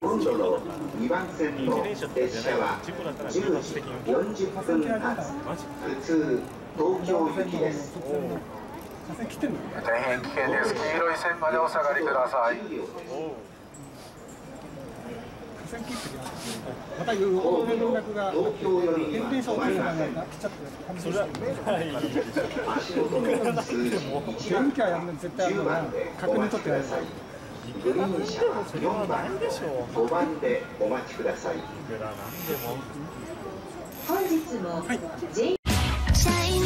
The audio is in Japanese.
本土の2番線の列車は10時40分発、普通東京行きです。大変危険です。黄色い線までお下がりください。グリーン車は4番、5番でお待ちください。本日も